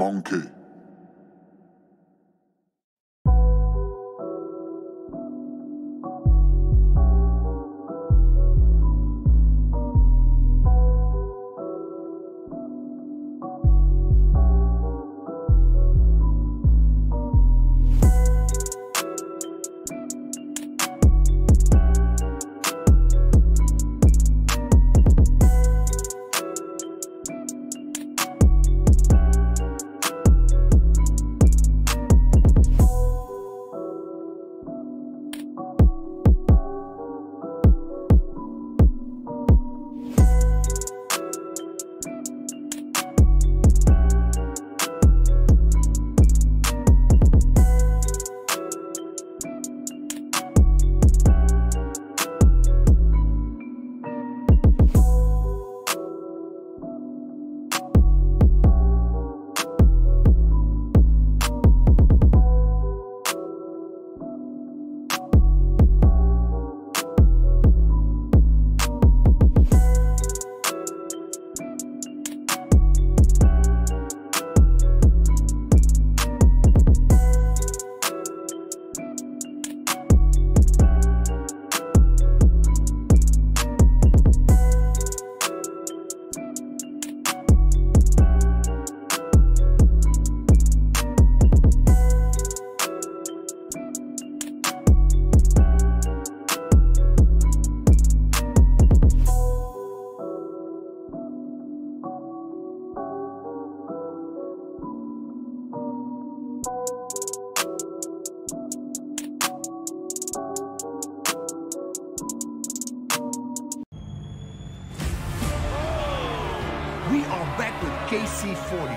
Monkey.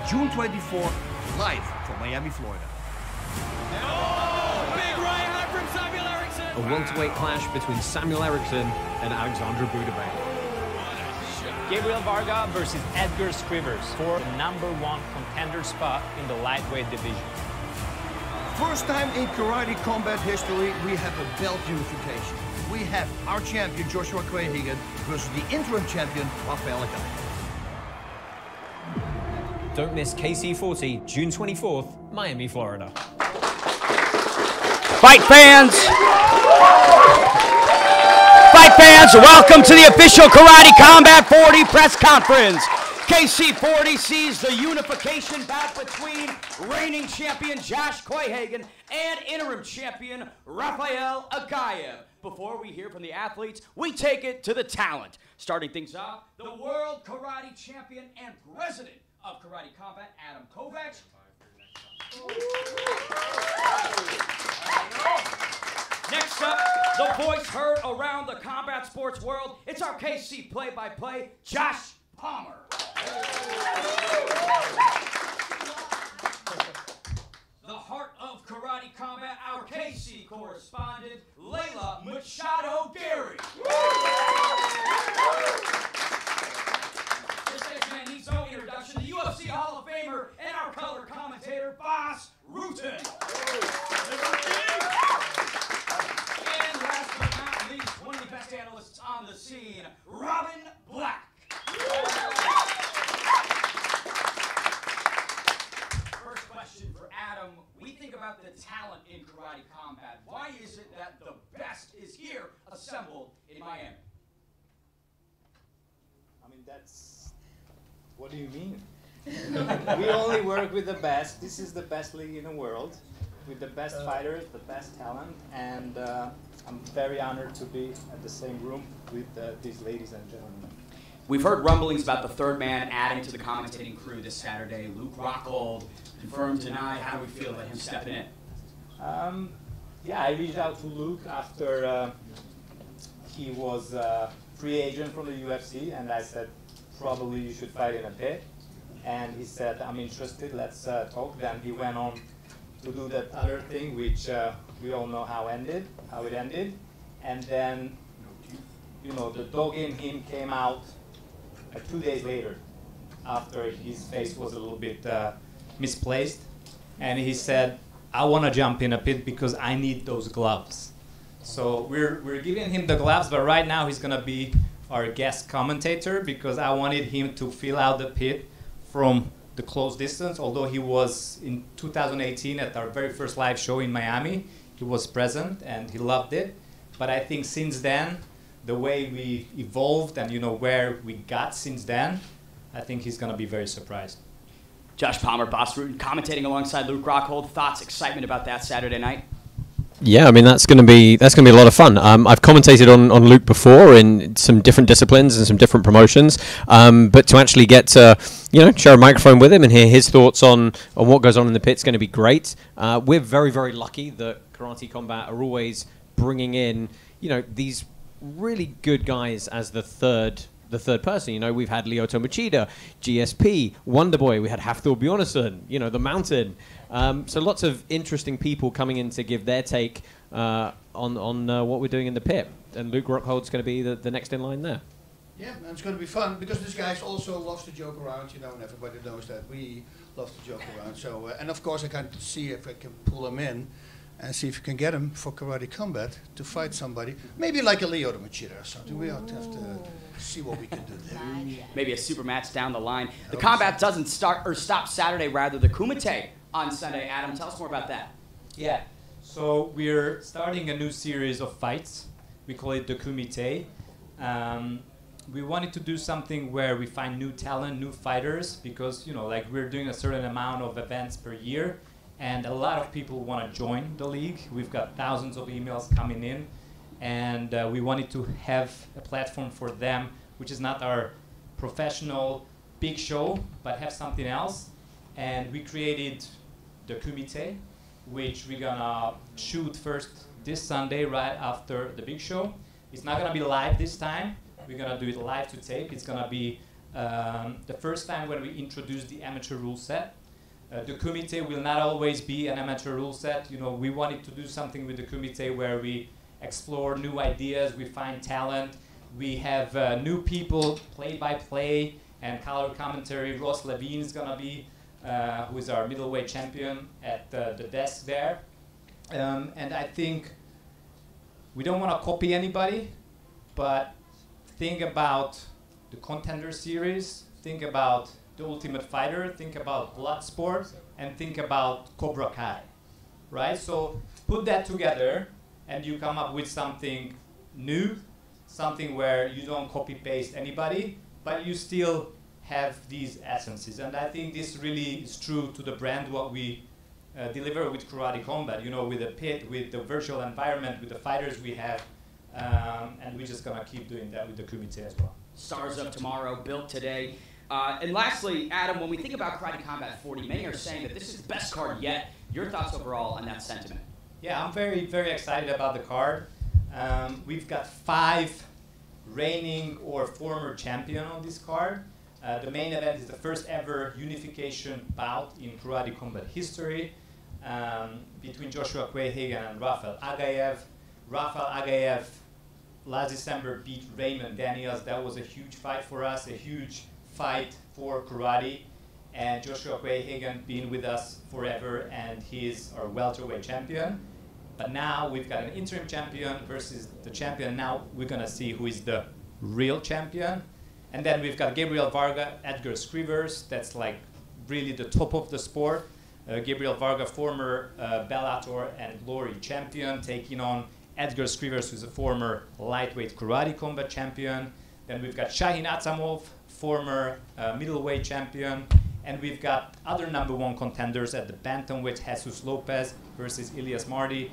June 24, live from Miami, Florida. Oh, big right hand from Samuel Ericsson. A welterweight clash between Samuel Ericsson and Alexandre Bouderbane. Gabriel Varga versus Edgars Skrivers for the #1 contender spot in the lightweight division. First time in karate combat history, we have a belt unification. We have our champion, Joshua Quayhagen, versus the interim champion, Rafael Aghayev. Don't miss KC40, June 24th, Miami, Florida. Fight fans, welcome to the official Karate Combat 40 press conference. KC40 sees the unification bout between reigning champion Josh Quayhagen and interim champion Rafael Aghayev. Before we hear from the athletes, we take it to the talent. Starting things off, the world karate champion and president of Karate Combat, Adam Kovacs. Next up, the voice heard around the combat sports world, it's our KC play-by-play, Josh Palmer. The heart of Karate Combat, our KC correspondent, Layla Machado Garry. Introduction, the UFC Hall of Famer and our color commentator, Bas Rutten. And last but not least, one of the best analysts on the scene, Robin Black. First question for Adam. We think about the talent in karate combat. Why is it that the best is here, assembled in Miami? I mean, that's... What do you mean? We only work with the best. This is the best league in the world, with the best fighters, the best talent, and I'm very honored to be at the same room with these ladies and gentlemen. We've heard rumblings about the third man adding to the commentating crew this Saturday, Luke Rockhold. Confirmed, denied, how do we feel about him stepping in? Yeah, I reached out to Luke after he was a free agent from the UFC, and I said, probably you should fight in a pit. And he said, I'm interested, let's talk. Then he went on to do that other thing, which we all know how it ended. And then, you know, the dog in him came out 2 days later, after his face was a little bit misplaced. And he said, I want to jump in a pit because I need those gloves. So we're giving him the gloves, but right now he's going to be our guest commentator because I wanted him to fill out the pit from the close distance, although he was in 2018 at our very first live show in Miami. He was present and he loved it. But I think since then, the way we evolved and where we got since then, I think he's going to be very surprised. Josh Palmer, Bas Rutten, commentating alongside Luke Rockhold. Thoughts, excitement about that Saturday night? Yeah, I mean, that's going to be a lot of fun. I've commentated on Luke before in some different disciplines and some different promotions, but to actually get to share a microphone with him and hear his thoughts on what goes on in the pit's going to be great. We're very, very lucky that Karate Combat are always bringing in these really good guys as the third person. We've had Lyoto Machida, GSP, Wonderboy. We had Hafthor Bjornsson, the Mountain. So lots of interesting people coming in to give their take on what we're doing in the pit. And Luke Rockhold's going to be the next in line there. Yeah, and it's going to be fun because this guy also loves to joke around, and everybody knows that we love to joke around. So, and of course, I can see if I can pull him in and see if you can get him for Karate Combat to fight somebody. Maybe like a Lyoto Machida or something. We ought to have to see what we can do there. Maybe a super match down the line. The combat doesn't stop Saturday, rather. The Kumite on Sunday. Adam, tell us more about that. Yeah. So we're starting a new series of fights. We call it the Kumite. We wanted to do something where we find new talent, new fighters, because like we're doing a certain amount of events per year. And a lot of people want to join the league. We've got thousands of emails coming in. And we wanted to have a platform for them, which is not our professional big show, but have something else. And we created the Kumite, which we're going to shoot first this Sunday right after the big show. It's not going to be live this time. We're going to do it live to tape. It's going to be the first time when we introduce the amateur rule set. The Kumite will not always be an amateur rule set. We wanted to do something with the Kumite where we explore new ideas, we find talent, we have new people, play-by-play, and color commentary. Ross Levine is going to be, who is our middleweight champion, at the desk there. And I think we don't want to copy anybody, but think about the Contender series, think about The Ultimate Fighter, think about Bloodsport, and think about Cobra Kai, right? So put that together and you come up with something new, something where you don't copy-paste anybody, but you still have these essences. And I think this really is true to the brand, what we deliver with Karate Combat, with the pit, with the virtual environment, with the fighters we have, and we're just going to keep doing that with the Kumite as well. Stars of tomorrow, built today. And lastly, Adam, when we think about Karate Combat 40, many are saying that this is the best card yet. Your thoughts overall on that sentiment? Yeah, I'm very, very excited about the card. We've got 5 reigning or former champion on this card. The main event is the first ever unification bout in Karate Combat history between Joshua Quayhagen and Rafael Aghayev. Rafael Aghayev last December beat Raymond Daniels. That was a huge fight for us, a huge fight for karate, and Joshua Quayhagen been with us forever, and he is our welterweight champion. But now we've got an interim champion versus the champion. Now we're gonna see who is the real champion. And then we've got Gabriel Varga, Edgars Skrivers. That's like really the top of the sport. Gabriel Varga, former Bellator and Glory champion, taking on Edgars Skrivers, who's a former lightweight Karate Combat champion. Then we've got Shahin Atsamov, former middleweight champion, and we've got other #1 contenders at the bantamweight, Jesus Lopez versus Elias Marty.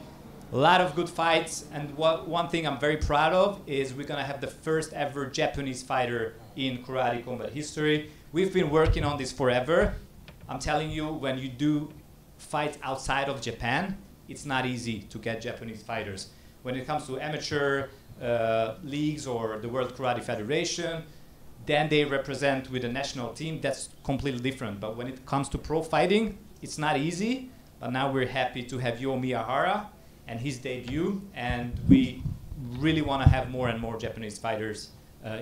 A lot of good fights, and one thing I'm very proud of is we're gonna have the first ever Japanese fighter in Karate Combat history. We've been working on this forever. I'm telling you, when you do fights outside of Japan, it's not easy to get Japanese fighters. When it comes to amateur leagues or the World Karate Federation, then they represent with a national team. That's completely different. But when it comes to pro fighting, it's not easy. But now we're happy to have Yo Miyahara and his debut. And we really want to have more and more Japanese fighters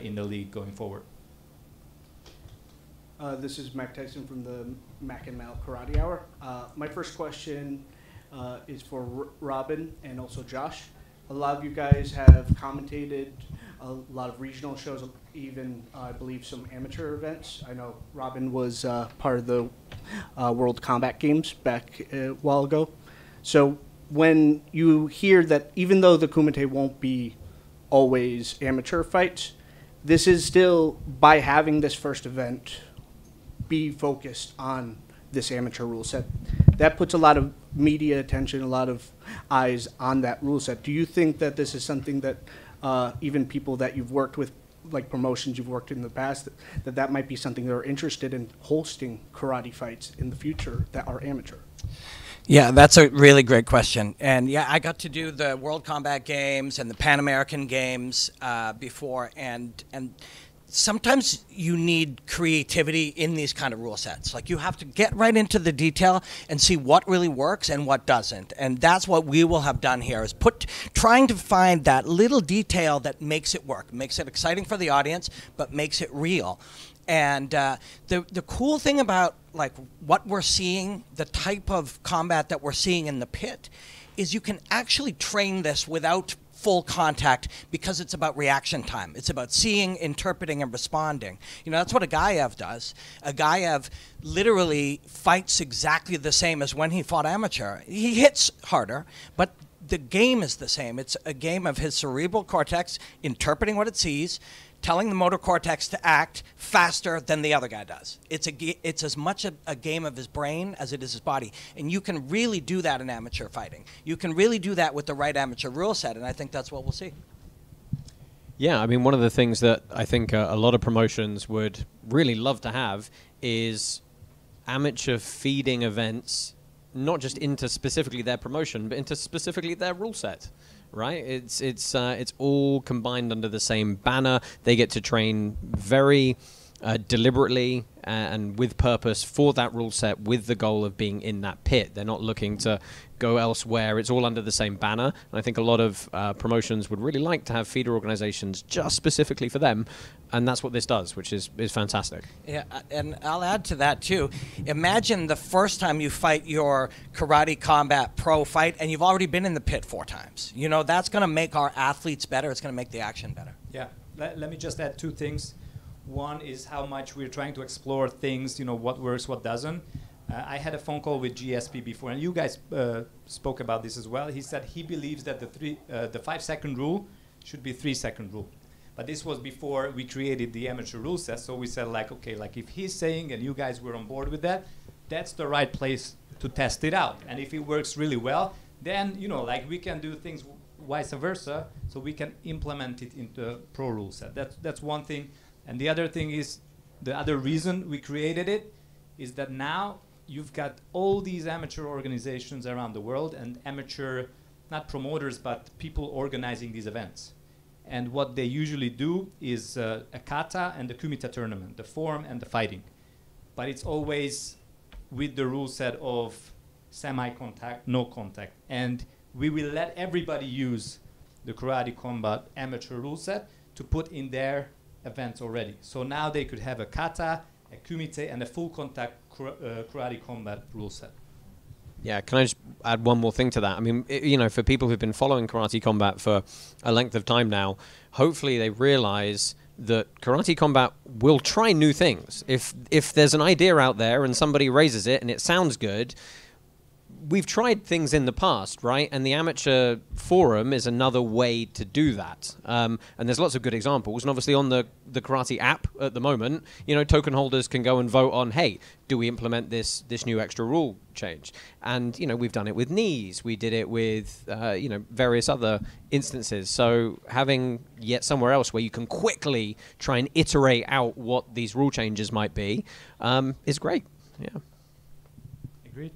in the league going forward. This is Mac Tyson from the Mac and Mal Karate Hour. My first question is for Robin and also Josh. A lot of you guys have commentated a lot of regional shows, even I believe some amateur events. I know Robin was part of the World Combat Games back a while ago. So when you hear that, even though the Kumite won't be always amateur fights, this is still, by having this first event be focused on this amateur rule set, that puts a lot of media attention, a lot of eyes on that rule set. Do you think that this is something that even people that you've worked with, like promotions you've worked in the past, that might be something they're interested in hosting karate fights in the future that are amateur? Yeah, that's a really great question. And yeah, I got to do the World Combat Games and the Pan American Games before, and sometimes you need creativity in these kind of rule sets. Like, you have to get right into the detail and see what really works and what doesn't. And that's what we will have done here, is trying to find that little detail that makes it work, makes it exciting for the audience, but makes it real. And the cool thing about like what we're seeing, the type of combat that we're seeing in the pit, is you can actually train this without full contact, because it's about reaction time. It's about seeing, interpreting, and responding. You know, that's what Aghayev does. Aghayev literally fights exactly the same as when he fought amateur. He hits harder, but the game is the same. It's a game of his cerebral cortex interpreting what it sees, telling the motor cortex to act faster than the other guy does. It's as much a game of his brain as it is his body. And you can really do that in amateur fighting. You can really do that with the right amateur rule set, and I think that's what we'll see. Yeah, I mean, one of the things that I think a lot of promotions would really love to have is amateur feeding events, not just into specifically their promotion, but into specifically their rule set. Right, it's all combined under the same banner. They get to train very deliberately and with purpose for that rule set, with the goal of being in that pit. They're not looking to go elsewhere. It's all under the same banner. And I think a lot of promotions would really like to have feeder organizations just specifically for them. And that's what this does, which is fantastic. Yeah, and I'll add to that too. Imagine the first time you fight your Karate Combat Pro fight and you've already been in the pit 4 times. You know, that's going to make our athletes better. It's going to make the action better. Yeah, let me just add 2 things. One is how much we're trying to explore things, you know, what works, what doesn't. I had a phone call with GSP before, and you guys spoke about this as well. He said he believes that the 5-second rule should be 3-second rule. But this was before we created the amateur rule set, so we said, like, okay, like if he's saying and you guys were on board with that, that's the right place to test it out. And if it works really well, then, you know, like we can do things vice versa, so we can implement it into pro rule set. That's one thing. And the other thing is, the other reason we created it is that now you've got all these amateur organizations around the world, and amateur, not promoters, but people organizing these events. And what they usually do is a kata and the kumite tournament, the form and the fighting. But it's always with the rule set of semi-contact, no contact. And we will let everybody use the Karate Combat amateur rule set to put in their events already. So now they could have a kata, a kumite, and a full contact karate combat rule set. Yeah, can I just add one more thing to that? I mean, you know, for people who've been following Karate Combat for a length of time now, hopefully they realize that Karate Combat will try new things. If there's an idea out there and somebody raises it and it sounds good, we've tried things in the past, right? And the amateur forum is another way to do that. And there's lots of good examples. And obviously on the Karate app at the moment, you know, token holders can go and vote on, hey, do we implement this new extra rule change? And, you know, we've done it with knees. We did it with, you know, various other instances. So having yet somewhere else where you can quickly try and iterate out what these rule changes might be is great. Yeah. Agreed.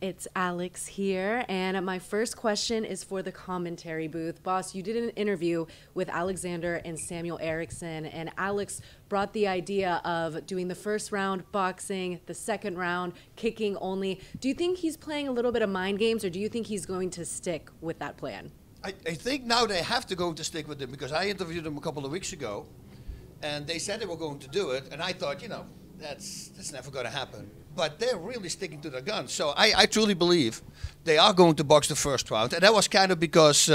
It's Alex here, and my first question is for the commentary booth. Boss, you did an interview with Alexandre and Samuel Ericsson, and Alex brought the idea of doing the first round boxing, the second round kicking only. Do you think he's playing a little bit of mind games, or do you think he's going to stick with that plan? I think now they have to go to stick with it, because I interviewed them a couple of weeks ago, and they said they were going to do it, and I thought, you know, that's never going to happen. But they're really sticking to their guns. So I truly believe they are going to box the first round. And that was kind of because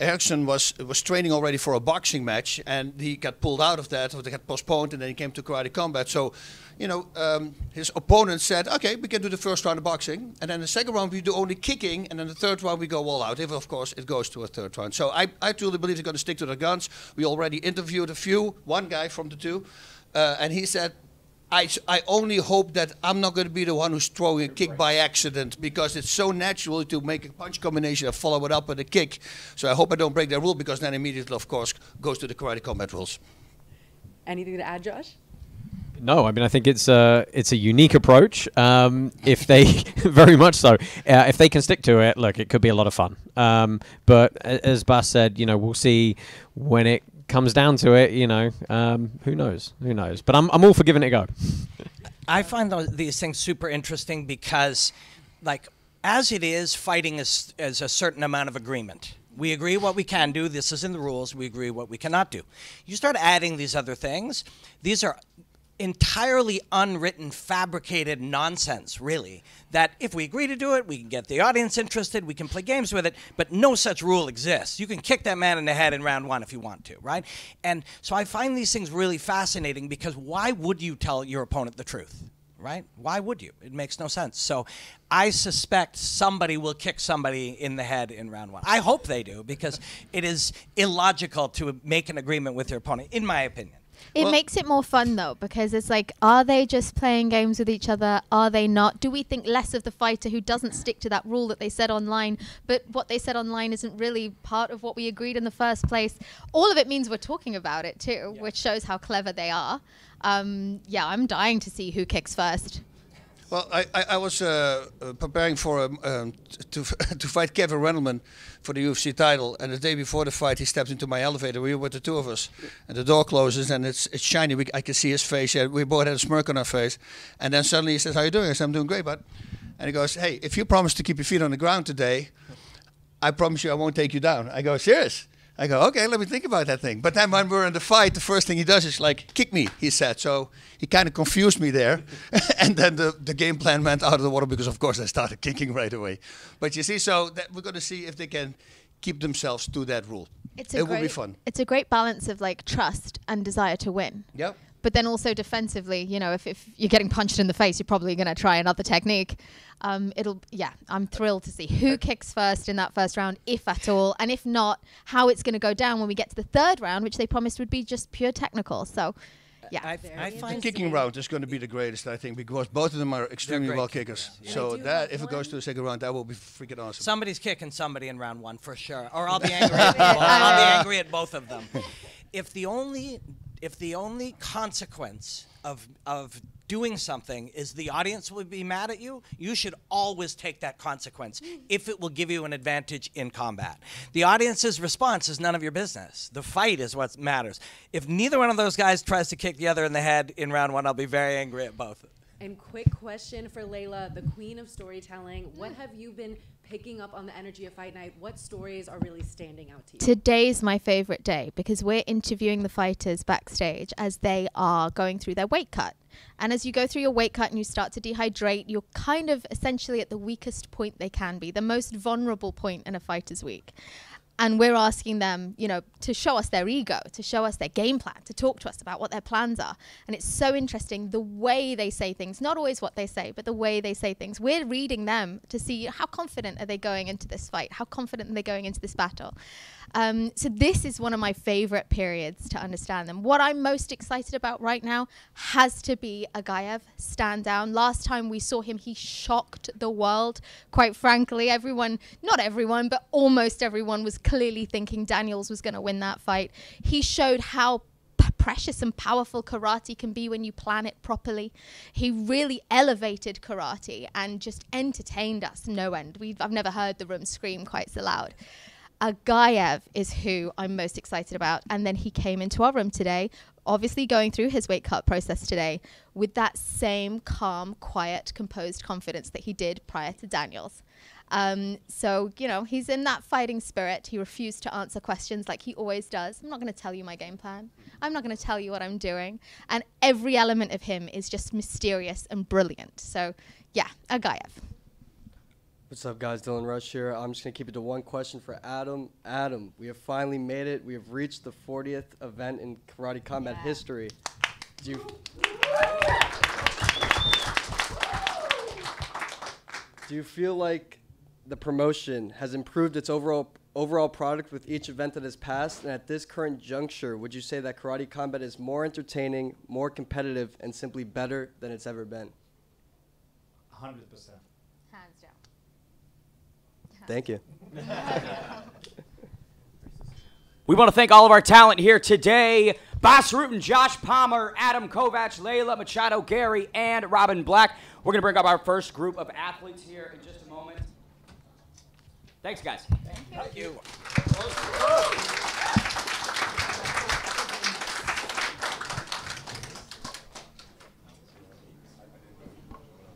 Ericsson was training already for a boxing match, and he got pulled out of that, or they got postponed, and then he came to Karate Combat. So, you know, his opponent said, okay, we can do the first round of boxing, and then the second round we do only kicking, and then the third round we go all out, if, of course, it goes to a third round. So I truly believe they're going to stick to their guns. We already interviewed one guy from the two, and he said, I only hope that I'm not going to be the one who's throwing a kick by accident, because it's so natural to make a punch combination and follow it up with a kick. So I hope I don't break that rule, because then immediately, of course, goes to the Karate Combat rules. Anything to add, Josh? No, I mean, I think it's a unique approach. If they very much so, if they can stick to it, look, it could be a lot of fun. But as Bas said, you know, we'll see when it comes down to it. You know, who knows? Who knows? But I'm all for giving it a go. I find these things super interesting because, like, as it is, fighting is a certain amount of agreement. We agree what we can do. This is in the rules. We agree what we cannot do. You start adding these other things. These are entirely unwritten, fabricated nonsense, really, that if we agree to do it, we can get the audience interested, we can play games with it, but no such rule exists. You can kick that man in the head in round 1 if you want to, right? And so I find these things really fascinating, because why would you tell your opponent the truth, right? Why would you? It makes no sense. So I suspect somebody will kick somebody in the head in round 1. I hope they do, because it is illogical to make an agreement with your opponent, in my opinion. It makes it more fun, though, because it's like, are they just playing games with each other? Are they not? Do we think less of the fighter who doesn't stick to that rule that they said online, but what they said online isn't really part of what we agreed in the first place? All of it means we're talking about it, too, yeah, which shows how clever they are. Yeah, I'm dying to see who kicks first. Well, I was preparing for to fight Kevin Randleman for the UFC title, and the day before the fight, he steps into my elevator. We were with the two of us, and the door closes, and it's shiny. I can see his face. We both had a smirk on our face, and then suddenly he says, "How are you doing?" I said, "I'm doing great, bud." And he goes, "Hey, if you promise to keep your feet on the ground today, I promise you I won't take you down." I go, "Serious?" I go, okay, let me think about that thing. But then when we're in the fight, the first thing he does is like, kick me, he said. So he kind of confused me there. And then the game plan went out of the water, because of course I started kicking right away. But you see, so that we're going to see if they can keep themselves to that rule. It will be fun. It's a great balance of like trust and desire to win. Yep. But then also defensively, you know, if you're getting punched in the face, you're probably going to try another technique. Yeah, I'm thrilled to see who kicks first in that first round, if at all. And if not, how it's going to go down when we get to the third round, which they promised would be just pure technical. So, yeah. I find the kicking round is going to be the greatest, I think, because both of them are extremely well kickers. Yeah. So that, if it goes to the second round, that will be freaking awesome. Somebody's kicking somebody in round 1 for sure. Or I'll be angry at them. I'll be angry at both of them. If the only consequence of doing something is the audience will be mad at you, you should always take that consequence if it will give you an advantage in combat. The audience's response is none of your business. The fight is what matters. If neither one of those guys tries to kick the other in the head in round 1, I'll be very angry at both. And quick question for Layla, the queen of storytelling. What have you been picking up on the energy of fight night? What stories are really standing out to you? Today's my favorite day, because we're interviewing the fighters backstage as they are going through their weight cut. And as you go through your weight cut and you start to dehydrate, you're kind of essentially at the weakest point they can be, the most vulnerable point in a fighter's week. And we're asking them, you know, to show us their ego, to show us their game plan, to talk to us about what their plans are. And it's so interesting the way they say things, not always what they say, but the way they say things. We're reading them to see how confident are they going into this fight? How confident are they going into this battle? So this is one of my favorite periods to understand them. What I'm most excited about right now has to be Aghayev stand down. Last time we saw him, he shocked the world. Quite frankly, everyone, not everyone, but almost everyone was clearly thinking Daniels was going to win that fight. He showed how precious and powerful karate can be when you plan it properly. He really elevated karate and just entertained us no end. I've never heard the room scream quite so loud. Aghayev is who I'm most excited about. And then he came into our room today obviously going through his weight cut process today with that same calm, quiet, composed confidence that he did prior to Daniels. So, you know, he's in that fighting spirit. He refused to answer questions like he always does. I'm not going to tell you my game plan. I'm not going to tell you what I'm doing. And every element of him is just mysterious and brilliant. So, yeah, Aghayev. What's up, guys? Dylan Rush here. I'm just going to keep it to one question for Adam. Adam, we have finally made it. We have reached the 40th event in Karate Combat history. Do you, feel like the promotion has improved its overall product with each event that has passed? And at this current juncture, would you say that Karate Combat is more entertaining, more competitive, and simply better than it's ever been? 100%. Thank you. We want to thank all of our talent here today. Bas Rutten, Josh Palmer, Adam Kovacs, Layla Machado Garry, and Robin Black. We're going to bring up our first group of athletes here in just a moment. Thanks, guys. Thank you. Thank you.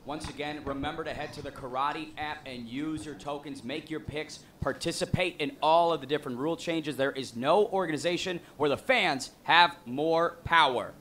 Once again, remember to head to the Karate app and use your tokens. Make your picks. Participate in all of the different rule changes. There is no organization where the fans have more power.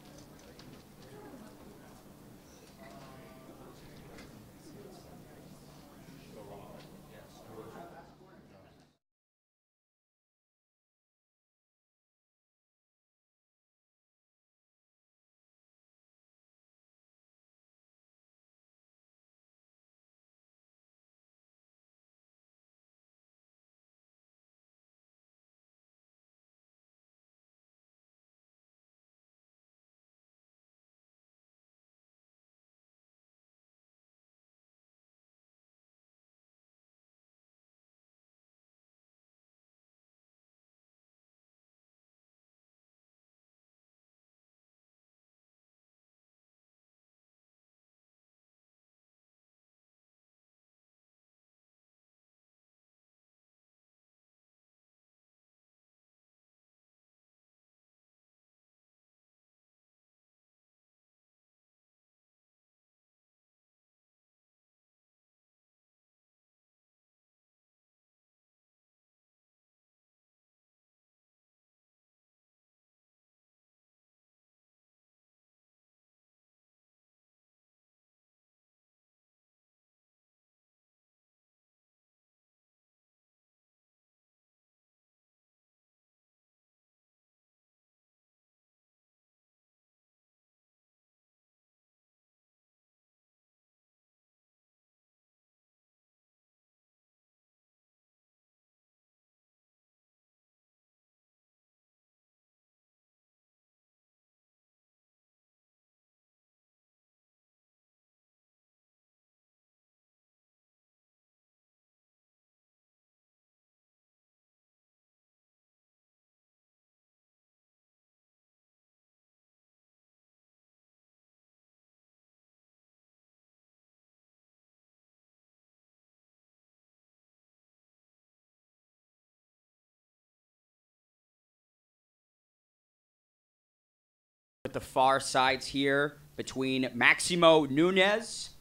The far sides here between Maximo Nunez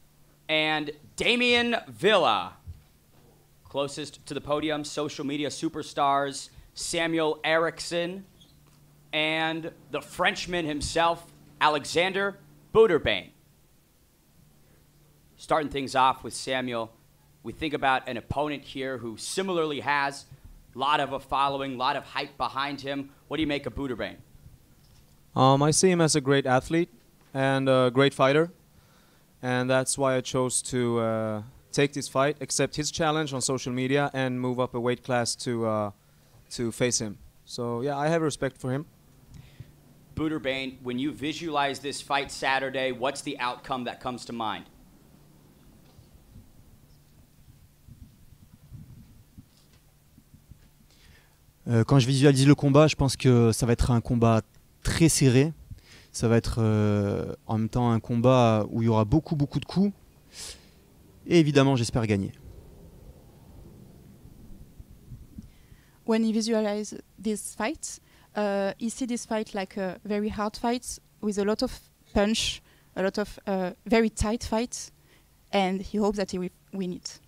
and Damian Villa. Closest to the podium, social media superstars Samuel Ericsson and the Frenchman himself, Alexandre Bouderbane. Starting things off with Samuel, we think about an opponent here who similarly has a lot of a following, a lot of hype behind him. What do you make of Bouderbane? I see him as a great athlete and a great fighter, and that's why I chose to take this fight, accept his challenge on social media, and move up a weight class to face him. So yeah, I have respect for him. Bouderbane, when you visualize this fight Saturday, what's the outcome that comes to mind? Quand je visualise le combat, je pense que ça va être un combat très serré. Ça va être en même temps un combat où il y aura beaucoup de coups. Et évidemment, j'espère gagner. When you visualize this fight, He sees this fight like a very hard fight with a lot of punch, a lot of very tight fights, and he hopes that he will win it.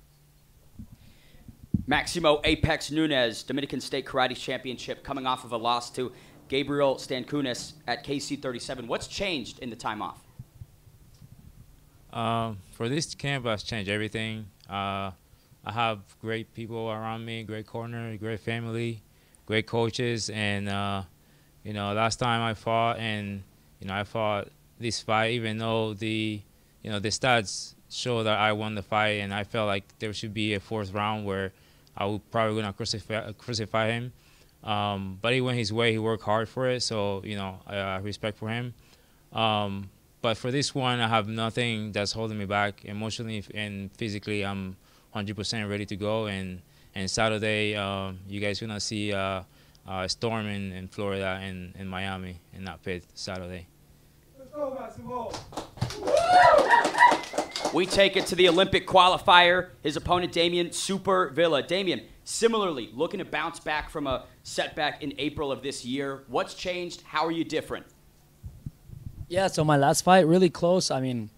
Maximo Apex Nunez, Dominican State Karate Championship, coming off of a loss to Gabriel Stankunas at KC37. What's changed in the time off? For this camp, I've changed everything. I have great people around me, great corner, great family, great coaches, and you know, last time I fought, and you know, I fought this fight even though the the stats show that I won the fight, and I felt like there should be a fourth round where I was probably gonna crucify him. But he went his way. He worked hard for it, so you know, respect for him. But for this one, I have nothing that's holding me back emotionally and physically. I'm 100% ready to go. And Saturday, you guys gonna see a storm in Florida and in Miami, and that pit Saturday. Let's go, Maximo. We take it to the Olympic qualifier. His opponent, Damian Super Villa. Damian, similarly, looking to bounce back from a setback in April of this year. What's changed? How are you different? Yeah, so my last fight, really close. I mean,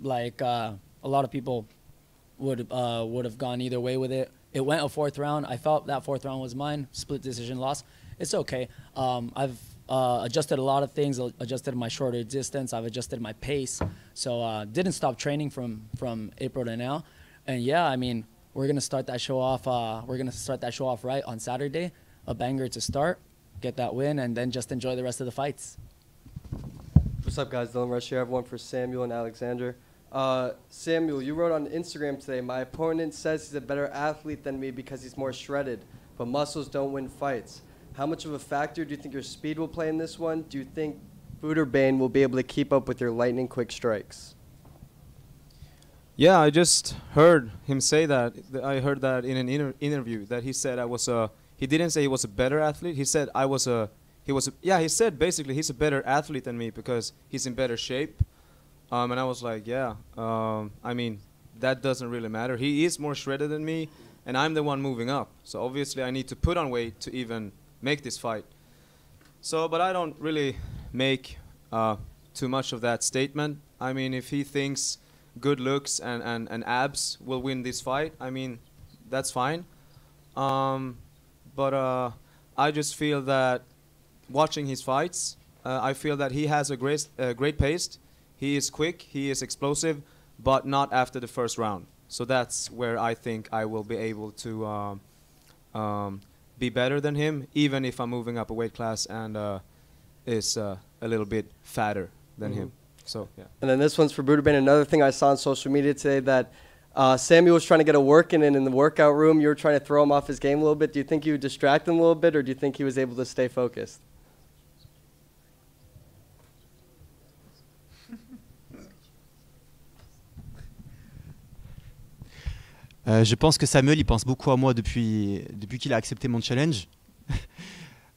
like a lot of people would have gone either way with it. It went a fourth round. I felt that fourth round was mine. Split decision loss. It's okay. I've adjusted a lot of things. Adjusted my shorter distance. I've adjusted my pace. So didn't stop training from April to now. And yeah, I mean, we're gonna start that show off. We're gonna start that show off right on Saturday. A banger to start, get that win, and then just enjoy the rest of the fights. What's up, guys? Dylan Rush here. I have one for Samuel and Alexander. Samuel, you wrote on Instagram today, my opponent says he's a better athlete than me because he's more shredded, but muscles don't win fights. How much of a factor do you think your speed will play in this one? Do you think Bouderbane will be able to keep up with your lightning quick strikes? Yeah, I just heard him say that. I heard that in an interview that he said he didn't say he was a better athlete. He said he said basically he's a better athlete than me because he's in better shape. And I was like, yeah, I mean, that doesn't really matter. He is more shredded than me, and I'm the one moving up. So obviously I need to put on weight to even make this fight. So, but I don't really make too much of that statement. I mean, if he thinks good looks and abs will win this fight, I mean, that's fine. But I just feel that watching his fights, I feel that he has a great pace. He is quick, he is explosive, but not after the first round. So that's where I think I will be able to be better than him, even if I'm moving up a weight class and is a little bit fatter than him. So, yeah. And then this one's for Bouderbane. Another thing I saw on social media today that Samuel was trying to get a work in the workout room. You were trying to throw him off his game a little bit. Do you think you would distract him a little bit, or do you think he was able to stay focused? Je pense que Samuel, il pense beaucoup à moi depuis qu'il a accepté mon challenge.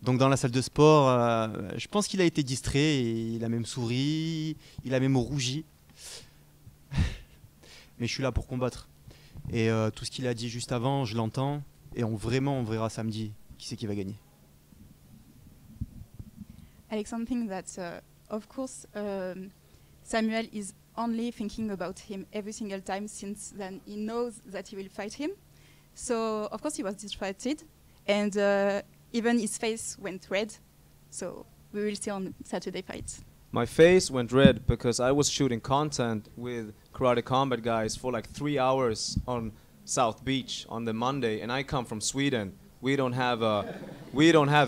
Donc dans la salle de sport, je pense qu'il a été distrait, et il a même souri, il a même rougi. Mais je suis là pour combattre. Et tout ce qu'il a dit juste avant, je l'entends. Et on verra samedi qui c'est qui va gagner. Alex, something that, of course, Samuel is only thinking about him every single time since then. He knows that he will fight him. So, of course, he was distracted. And even his face went red. So, we will see on Saturday fights. My face went red because I was shooting content with Karate Combat guys for like 3 hours on South Beach on the Monday. And I come from Sweden. We don't have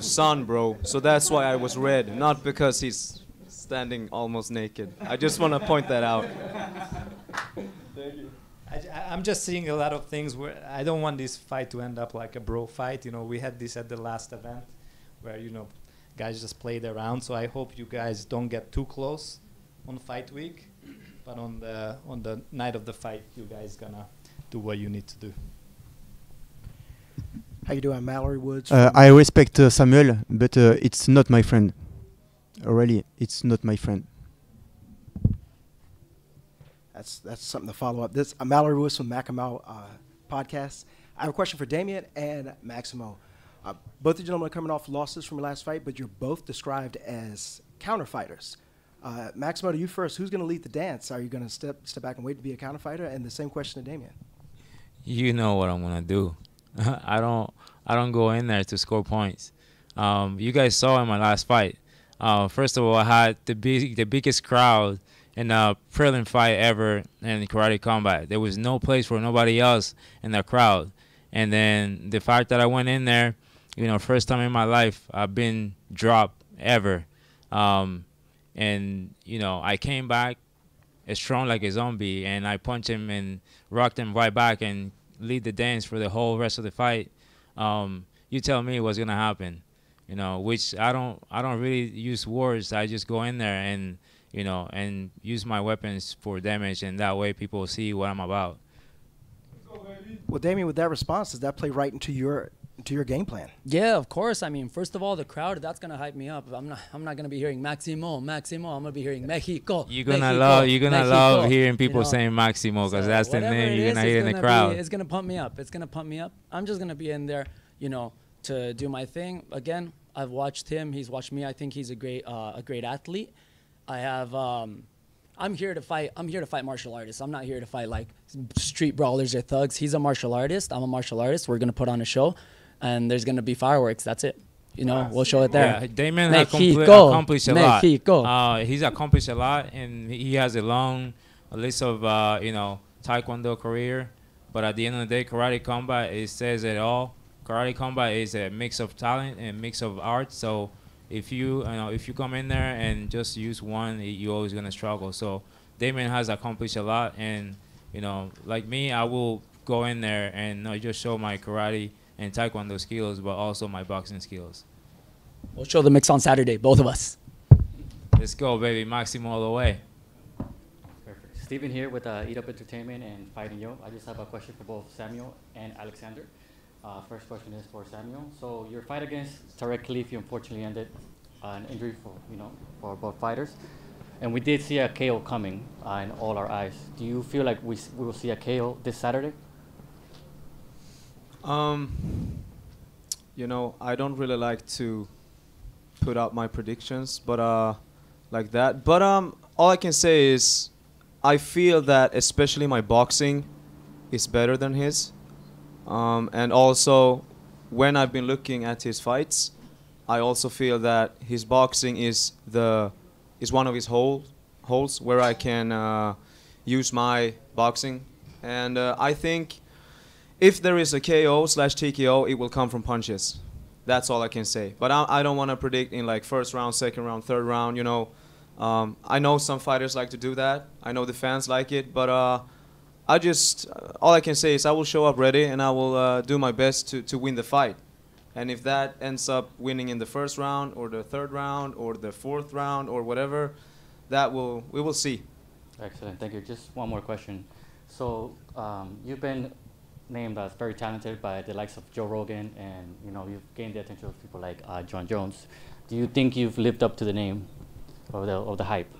sun, bro. So that's why I was red, not because he's standing almost naked. I just want to point that out. Thank you. I'm just seeing a lot of things where I don't want this fight to end up like a bro fight. You know, we had this at the last event where, you know, guys just played around. So I hope you guys don't get too close on fight week. But on the night of the fight, you guys gonna do what you need to do. How you doing, Mallory Woods? I respect Samuel, but it's not my friend. Really, it's not my friend. That's something to follow up. This Mallory Lewis from Macamo podcast. I have a question for Damian and Maximo. Both the gentlemen are coming off losses from your last fight, but you're both described as counterfighters. Maximo, to you first. Who's going to lead the dance? Are you going to step back and wait to be a counterfighter? And the same question to Damian. You know what I'm going to do. I don't go in there to score points. You guys saw in my last fight. First of all, I had the biggest crowd in a prelim fight ever in Karate Combat. There was no place for nobody else in the crowd. And then the fact that I went in there, you know, first time in my life I've been dropped ever. And, you know, I came back strong like a zombie, and I punched him and rocked him right back and lead the dance for the whole rest of the fight. You tell me what's going to happen, you know, which I don't really use words. I just go in there and, you know, and use my weapons for damage, and that way people see what I'm about. Well, Damian, with that response, does that play right into your game plan? Yeah, of course. I mean, first of all, the crowd, that's gonna hype me up. I'm not gonna be hearing Maximo, Maximo. I'm gonna be hearing Mexico. You're gonna love hearing people, you know, saying Maximo, because so that's the name you're gonna hear in the crowd. It's gonna pump me up. It's gonna pump me up. I'm just gonna be in there, you know, to do my thing. Again, I've watched him. He's watched me. I think he's a great athlete. I have. I'm here to fight. I'm here to fight martial artists. I'm not here to fight like street brawlers or thugs. He's a martial artist. I'm a martial artist. We're gonna put on a show, and there's gonna be fireworks. That's it. You know, we'll show it there. Yeah, Damian has accomplished a lot. He's accomplished a lot, and he has a long list of you know, Taekwondo career. But at the end of the day, Karate Combat, it says it all. Karate Combat is a mix of talent and a mix of art. So if you come in there and just use one, you're always gonna struggle. So Damian has accomplished a lot, and you know, like me, I will go in there and not just show my karate and taekwondo skills, but also my boxing skills. We'll show the mix on Saturday, both of us. Let's go, baby, Maximo all the way. Perfect. Steven here with Eat Up Entertainment and Fighting Yo. I just have a question for both Samuel and Alexander. First question is for Samuel. So your fight against Tarek Khalifi unfortunately ended an injury for both fighters, and we did see a KO coming in all our eyes. Do you feel like we will see a KO this Saturday? You know, I don't really like to put out my predictions, but like that. But all I can say is I feel that especially my boxing is better than his. And also, when I've been looking at his fights, I also feel that his boxing is one of his holes where I can use my boxing. And I think if there is a KO/TKO, it will come from punches. That's all I can say. But I don't want to predict in like first round, second round, third round. You know, I know some fighters like to do that. I know the fans like it, but. I just, all I can say is I will show up ready, and I will do my best to win the fight. And if that ends up winning in the first round or the third round or the fourth round or whatever, we will see. Excellent. Thank you. Just one more question. So you've been named as very talented by the likes of Joe Rogan, and you know, you've gained the attention of people like John Jones. Do you think you've lived up to the name or the hype?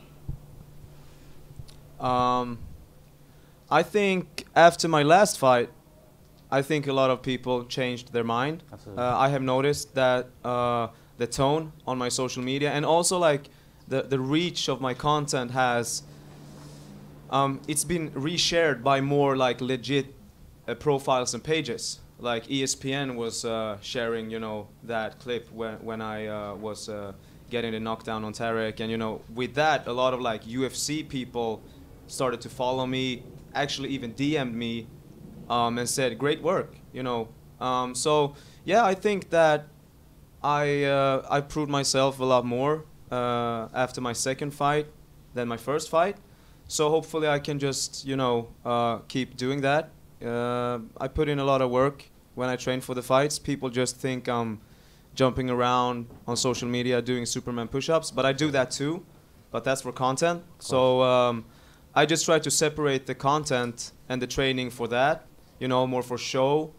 I think after my last fight, I think a lot of people changed their mind. I have noticed that the tone on my social media, and also like the reach of my content has, it's been reshared by more like legit profiles and pages. Like ESPN was sharing, you know, that clip when I was getting the knockdown on Tarek, and you know, with that, a lot of like UFC people started to follow me. Actually even DM'd me and said, great work, you know. So, yeah, I think that I proved myself a lot more after my second fight than my first fight. So hopefully I can just, you know, keep doing that. I put in a lot of work when I train for the fights. People just think I'm jumping around on social media doing Superman push-ups, but I do that too, but that's for content. So. I just try to separate the content and the training for that, you know, more for show.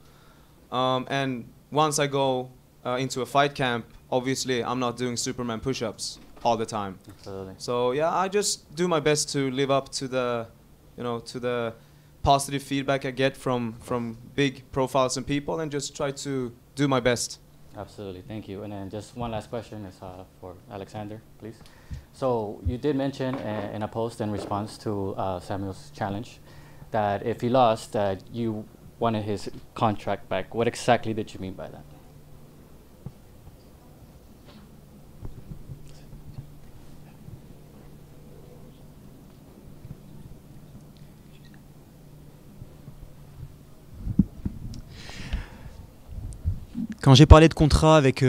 And once I go into a fight camp, obviously I'm not doing Superman push-ups all the time. Absolutely. So yeah, I just do my best to live up to the, you know, to the positive feedback I get from big profiles and people, and just try to do my best. Absolutely, thank you. And then just one last question is for Alexander, please. So you did mention in a post in response to Samuel's challenge that if he lost, you wanted his contract back. What exactly did you mean by that? Quand j'ai parlé de contrat avec,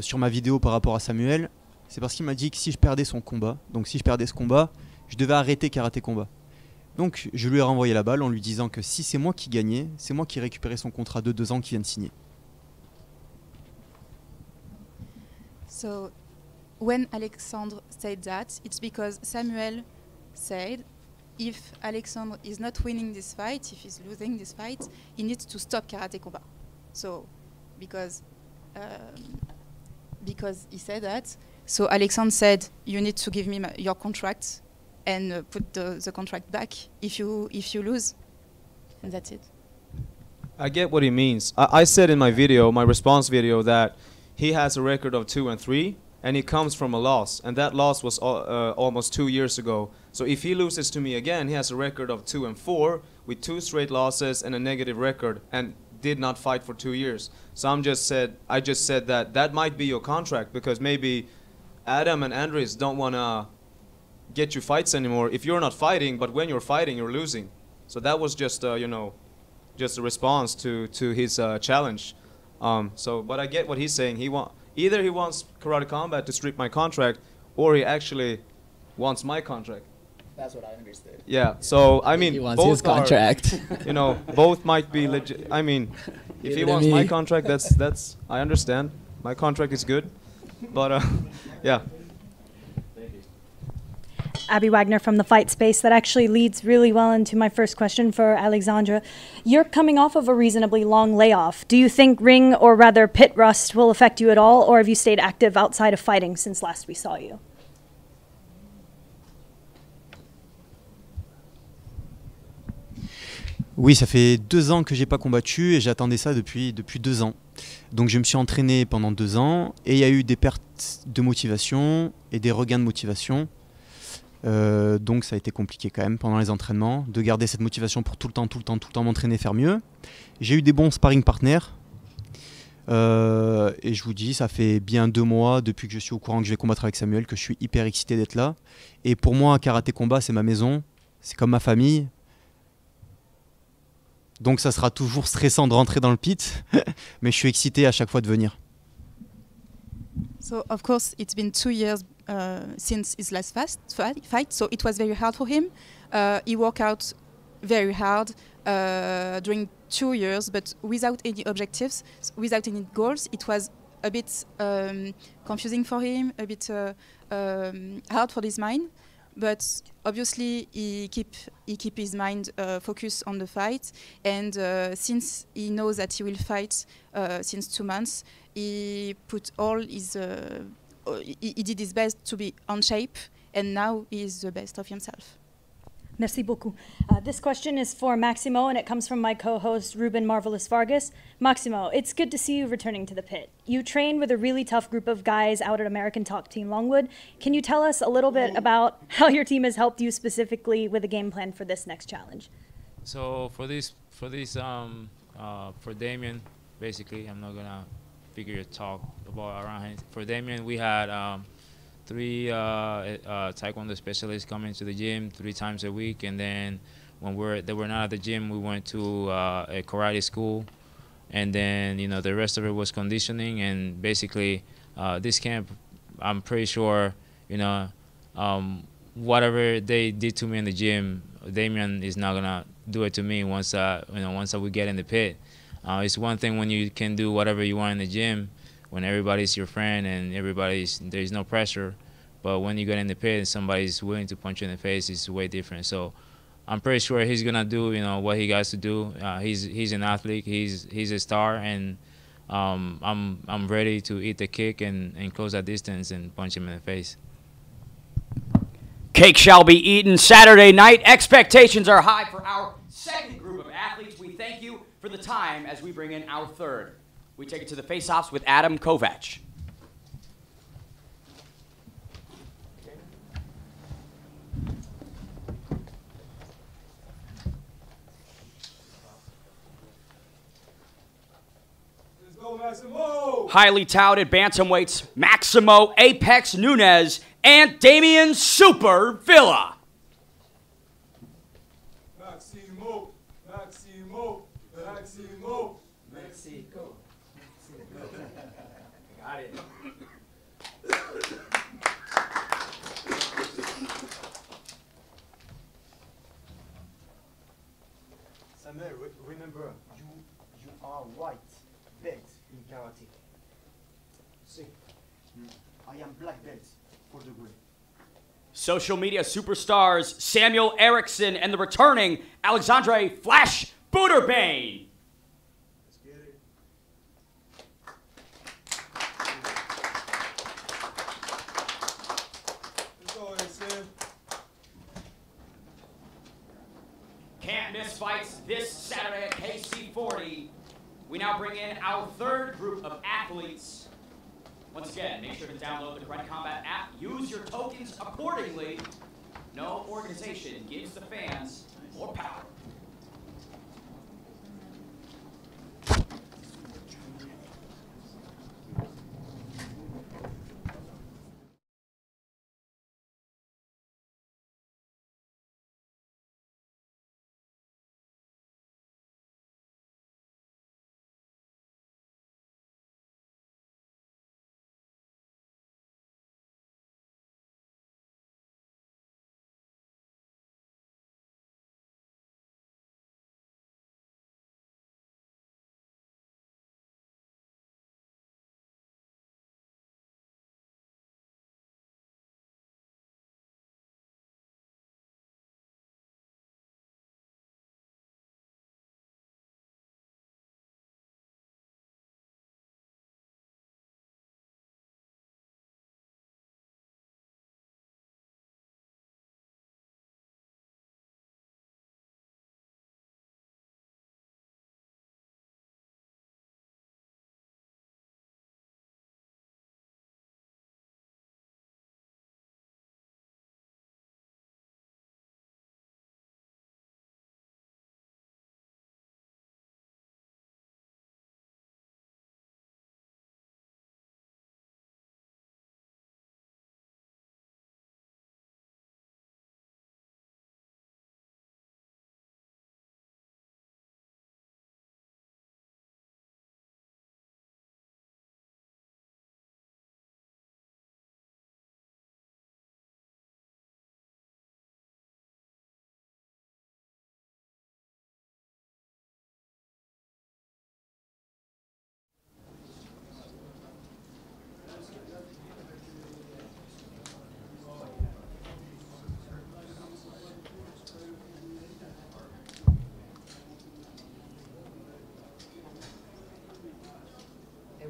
sur ma vidéo par rapport à Samuel, c'est parce qu'il m'a dit que si je perdais son combat, donc si je perdais ce combat, je devais arrêter Karate Combat. Donc je lui ai renvoyé la balle en lui disant que si c'est moi qui gagnais, c'est moi qui récupérais son contrat de 2 ans qu'il vient de signer. So when Alexandre said that, it's because Samuel said if Alexandre is not winning this fight, if he's losing this fight, he needs to stop Karate Combat. So because he said that, so Alexandre said, "You need to give me your contract and put the contract back if you lose," and that's it. I get what he means. I said in my video, my response video, that he has a record of 2-3, and he comes from a loss, and that loss was almost 2 years ago. So if he loses to me again, he has a record of 2-4 with 2 straight losses and a negative record, and did not fight for 2 years. So I just said that might be your contract, because maybe Adam and Andres don't want to get you fights anymore if you're not fighting, but when you're fighting you're losing. So that was just you know, just a response to his challenge. So but I get what he's saying. Either he wants Karate Combat to strip my contract, or he actually wants my contract. That's what I understood. Yeah, so I mean, he wants both his contract. Are, you know, both might be legit. I mean, if he wants my contract, that's I understand. My contract is good, but yeah. Abby Wagner from The Fight Space. That actually leads really well into my first question for Alexandra. You're coming off of a reasonably long layoff. Do you think ring, or rather pit rust, will affect you at all, or have you stayed active outside of fighting since last we saw you? Oui, ça fait 2 ans que j'ai pas combattu et j'attendais ça depuis 2 ans. Donc je me suis entraîné pendant 2 ans et il y a eu des pertes de motivation et des regains de motivation. Donc ça a été compliqué quand même pendant les entraînements de garder cette motivation pour tout le temps m'entraîner, faire mieux. J'ai eu des bons sparring partners et je vous dis, ça fait bien 2 mois depuis que je suis au courant que je vais combattre avec Samuel que je suis hyper excité d'être là. Et pour moi, Karate Combat, c'est ma maison, c'est comme ma famille. Donc ça sera toujours stressant de rentrer dans le pit, mais je suis excité à chaque fois de venir. So of course it's been 2 years since his last fight, so it was very hard for him. He worked out very hard during 2 years, but without any objectives, without any goals. It was a bit confusing for him, a bit hard for his mind. But obviously he keep his mind focused on the fight, and since he knows that he will fight since 2 months, he put all his he did his best to be on shape, and now he is the best of himself. Merci beaucoup. This question is for Maximo, and it comes from my co-host, Ruben Marvelous Vargas. Maximo, it's good to see you returning to the pit. You train with a really tough group of guys out at American Top Team Longwood. Can you tell us a little bit about how your team has helped you specifically with a game plan for this next challenge? So for Damian, basically, I'm not gonna figure your talk about around him. For Damian, we had 3 taekwondo specialists coming to the gym 3 times a week, and then when they were not at the gym, we went to a karate school, and then you know the rest of it was conditioning. And basically this camp, I'm pretty sure, you know, whatever they did to me in the gym, Damian is not gonna do it to me once we get in the pit. It's one thing when you can do whatever you want in the gym, when everybody's your friend and there's no pressure, but when you get in the pit and somebody's willing to punch you in the face, it's way different. So I'm pretty sure he's gonna do, you know, what he got to do. He's an athlete, he's a star, and I'm ready to eat the kick and close that distance and punch him in the face. Cake shall be eaten Saturday night. Expectations are high for our second group of athletes. We thank you for the time as we bring in our third. We take it to the face-offs with Adam Kovacs. Highly touted bantamweights Maximo Apex Nunez and Damian Super Villa. Maximo, Maximo, Maximo, Mexico. I got it. Samuel, remember, you are white, belt in karate. See, I am black belt for the win. Social media superstars Samuel Ericsson and the returning Alexandre Flash Bouderbane. Let's get it. Let's go, Sam. Can't miss fights this Saturday at KC40. We now bring in our third group of athletes. Once again, make sure to download the Karate Combat app. Use your tokens accordingly. No organization gives the fans more power.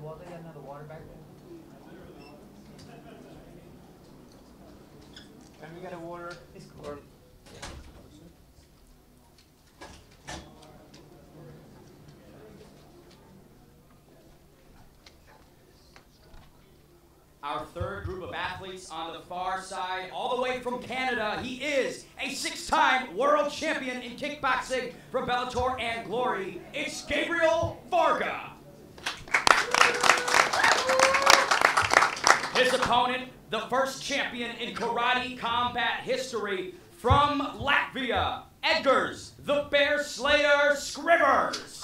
Well, they got another water back there. And we got a water. It's cool. Our third group of athletes on the far side, all the way from Canada. He is a six-time world champion in kickboxing from Bellator and Glory. It's Gabriel Varga. His opponent, the first champion in karate combat history from Latvia, Edgars "The Bear Slayer" Skrivers.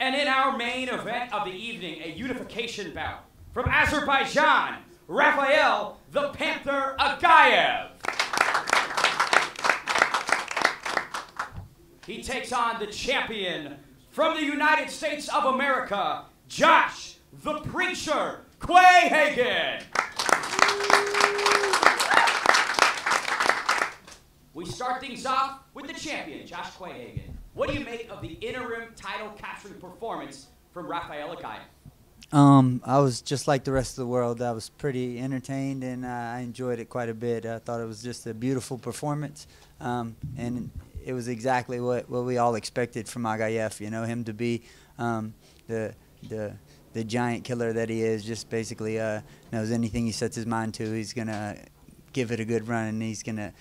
And in our main event of the evening, a unification bout from Azerbaijan, Rafael "The Panther" Aghayev. He takes on the champion from the United States of America, Josh "The Preacher" Quayhagen. We start things off with the champion, Josh Quayhagen. What do you make of the interim title capturing performance from Rafael Aghayev? I was just like the rest of the world. I was pretty entertained, and I enjoyed it quite a bit. I thought it was just a beautiful performance, and it was exactly what we all expected from Aghayev, you know, him to be the giant killer that he is. Just basically knows anything he sets his mind to, he's going to give it a good run, and he's going to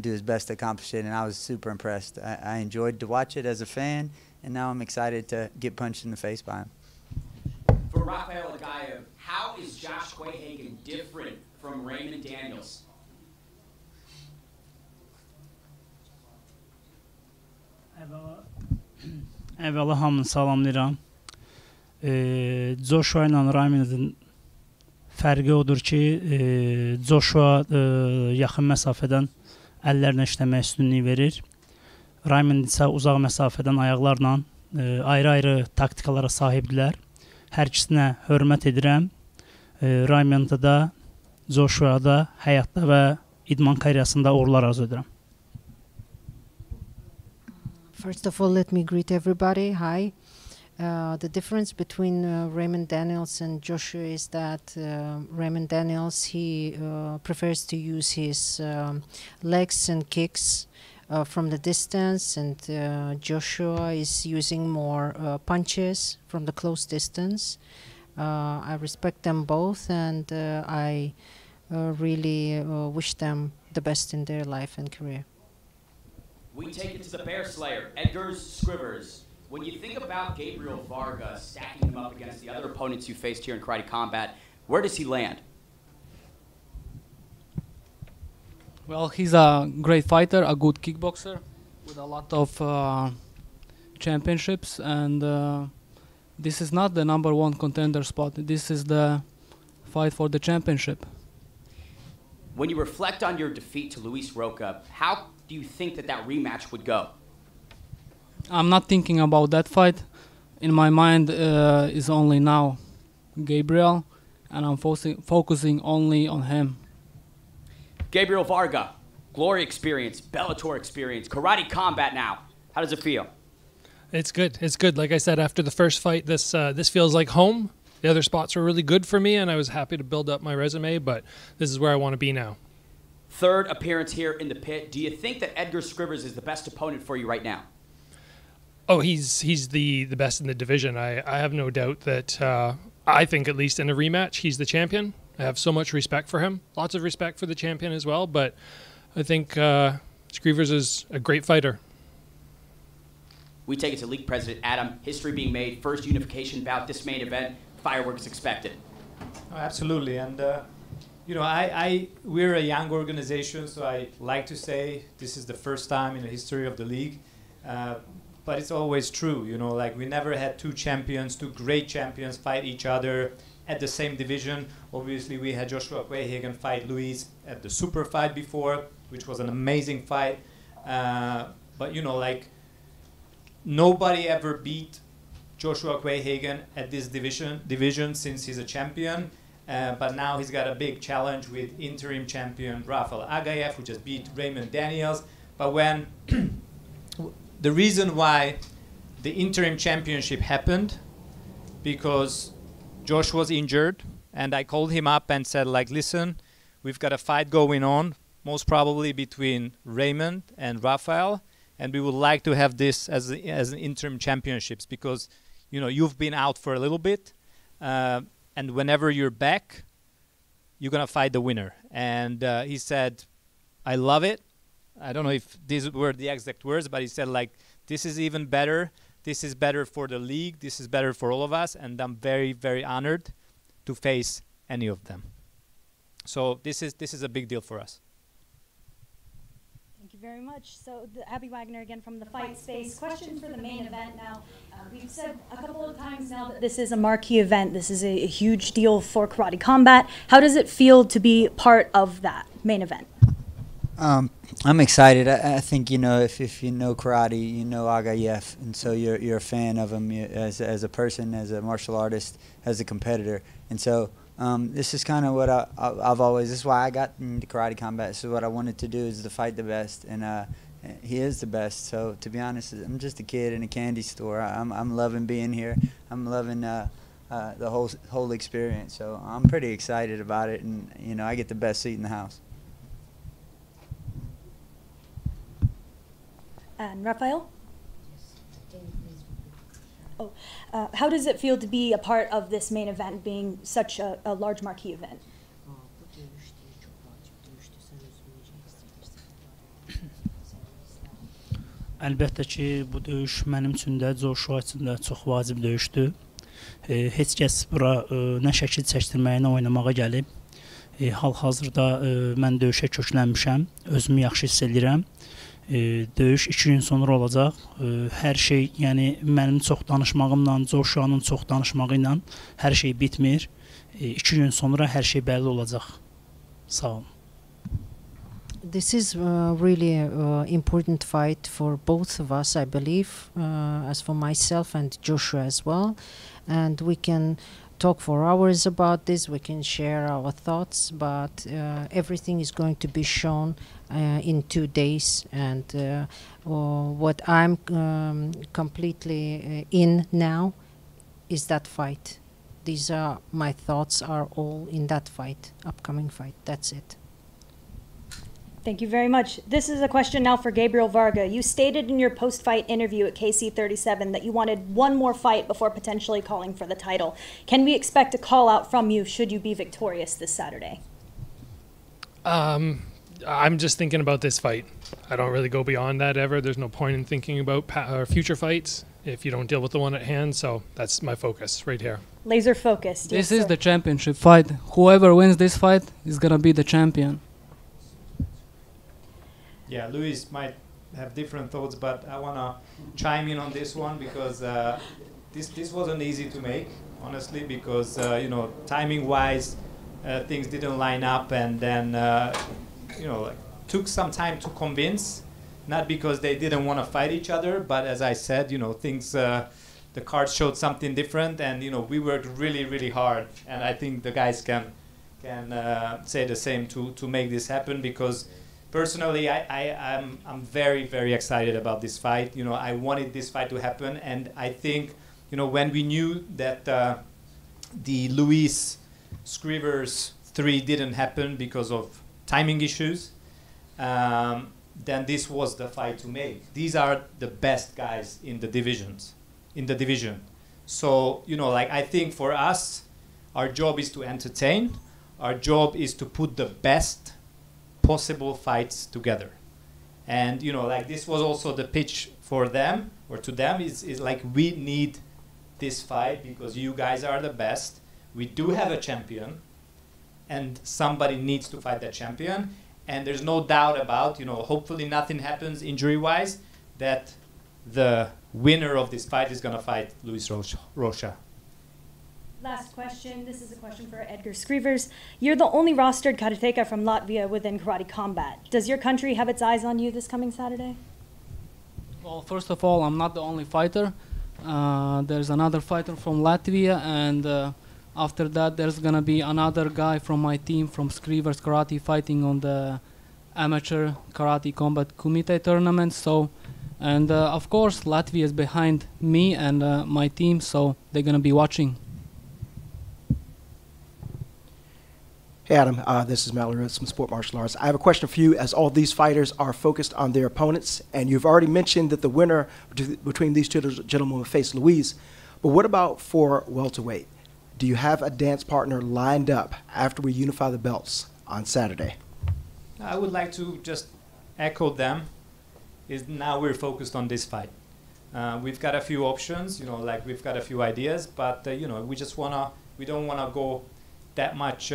do his best to accomplish it, and I was super impressed. I enjoyed to watch it as a fan, and now I'm excited to get punched in the face by him. For Rafael Aghayev, how is Josh Quayhagen different from Raymond Daniels? Əvvəla hamını salamlayıram. Joshua ilə Raymond'ın fərqi odur ki, Joshua yaxın məsafədən əllərlə işləmək üstünlüyü verir. Raymond isə uzaq məsafədən ayaqlarla ayrı-ayrı taktikalara sahibdirlər. Hər ikisinə hörmət edirəm. Raymond'a da, Joshua'ya da, həyatda və idman karyasında uğurlar arzu edirəm. First of all, let me greet everybody. Hi. The difference between Raymond Daniels and Joshua is that Raymond Daniels, he prefers to use his legs and kicks from the distance, and Joshua is using more punches from the close distance. I respect them both, and I really wish them the best in their life and career. We take it to the Bear Slayer, Edgars Skrivers. When you think about Gabriel Varga, stacking him up against the other opponents you faced here in Karate Combat, where does he land? Well, he's a great fighter, a good kickboxer with a lot of championships, and this is not the #1 contender spot. This is the fight for the championship. When you reflect on your defeat to Luis Roca, how do you think that rematch would go? I'm not thinking about that fight. In my mind is only now Gabriel, and I'm focusing only on him. Gabriel Varga, Glory experience, Bellator experience, Karate Combat now. How does it feel? It's good. It's good. Like I said, after the first fight, this feels like home. The other spots were really good for me, and I was happy to build up my resume, but this is where I want to be now. Third appearance here in the pit. Do you think that Edgars Skrivers is the best opponent for you right now? Oh, he's the best in the division. I have no doubt that I think, at least in a rematch, he's the champion. I have so much respect for him. Lots of respect for the champion as well, but I think Skrivers is a great fighter. We take it to League President Adam. History being made, first unification bout, this main event, fireworks expected. Oh, absolutely, and you know, we're a young organization, so I like to say this is the first time in the history of the league. But it's always true, you know, like we never had two champions, two great champions fight each other at the same division. Obviously, we had Joshua Quayhagen fight Luis at the super fight before, which was an amazing fight. But, you know, like nobody ever beat Joshua Quayhagen at this division since he's a champion. But now he's got a big challenge with interim champion Rafael Aghayev, who just beat Raymond Daniels. But when... The reason why the interim championship happened, because Josh was injured, and I called him up and said, like, listen, we've got a fight going on, most probably between Raymond and Rafael, and we would like to have this as an interim championships, because, you know, you've been out for a little bit, and whenever you're back, you're going to fight the winner. And he said, I love it. I don't know if these were the exact words, but he said, like, this is even better. This is better for the league. This is better for all of us. And I'm very, very honored to face any of them. So this is a big deal for us. Thank you very much. So Abby Wagner again from the Fight Space. Question for the main event now. We've said a couple of times now that this is a marquee event. This is a huge deal for Karate Combat. How does it feel to be part of that main event? I'm excited. I think, you know, if you know karate, you know Aghayev, and so you're a fan of him as a person, as a martial artist, as a competitor. And so this is kind of what I've always, this is why I got into Karate Combat. This is what I wanted to do, is to fight the best, and he is the best. So to be honest, I'm just a kid in a candy store. I'm loving being here. I'm loving the whole experience. So I'm pretty excited about it, and you know, I get the best seat in the house. And Rafael? Oh, how does it feel to be a part of this main event, being such a large marquee event? Əlbəttə ki, bu döyüş mənim üçün də, Joshua üçün də çox vacib döyüşdür. Heç kəs bura nə şəkil çəkdirməyə, nə oynamağa gəlib. Hal-hazırda mən döyüşə köklənmişəm, özümü yaxşı hiss edirəm. Döyüş 2 gün sonra olacaq. Hər şey, yəni mənim çox danışmağımla, Joshua'nın çox danışmağı ilə hər şey bitmir. 2 gün sonra hər şey bəlli olacaq. Sağ olun. This is really important fight for both of us, I believe, as for myself and Joshua as well. And we can talk for hours about this, we can share our thoughts, but everything is going to be shown in 2 days. And what I'm completely in now is that fight. These are my thoughts are all in that fight, upcoming fight, that's it. Thank you very much. This is a question now for Gabriel Varga. You stated in your post-fight interview at KC37 that you wanted one more fight before potentially calling for the title. Can we expect a call-out from you should you be victorious this Saturday? I'm just thinking about this fight. I don't really go beyond that ever. There's no point in thinking about future fights if you don't deal with the one at hand, so that's my focus right here. Laser focused. This is the championship fight. Whoever wins this fight is going to be the champion. Yeah, Luis might have different thoughts, but I want to chime in on this one because this wasn't easy to make, honestly, because, you know, timing-wise, things didn't line up, and then, you know, like, took some time to convince, not because they didn't want to fight each other, but as I said, you know, things, the cards showed something different, and, you know, we worked really, really hard, and I think the guys can say the same to make this happen because... Personally, I'm very, very excited about this fight. You know, I wanted this fight to happen, and I think, you know, when we knew that the Edgars Skrivers 3 didn't happen because of timing issues, then this was the fight to make. These are the best guys in the divisions, in the division. So, you know, like I think for us, our job is to entertain. Our job is to put the best possible fights together, and you know, like this was also the pitch for them or to them is like we need this fight because you guys are the best. We do have a champion, and somebody needs to fight that champion. And there's no doubt about, you know, hopefully nothing happens injury-wise, that the winner of this fight is gonna fight Luis Roca. Last question. This is a question for Edgars Skrivers. You're the only rostered karateka from Latvia within Karate Combat. Does your country have its eyes on you this coming Saturday? Well, first of all, I'm not the only fighter. There's another fighter from Latvia, and after that there's going to be another guy from my team from Skrivers Karate fighting on the amateur Karate Combat Kumite tournament. So, and of course Latvia is behind me and my team, so they're going to be watching. Hey Adam, this is Mallory from Sport Martial Arts. I have a question for you as all these fighters are focused on their opponents, and you've already mentioned that the winner between these two gentlemen will face Luis, but what about for welterweight? Do you have a dance partner lined up after we unify the belts on Saturday? I would like to just echo them. Is now we're focused on this fight. We've got a few options, you know, like we've got a few ideas, but you know, we don't wanna go that much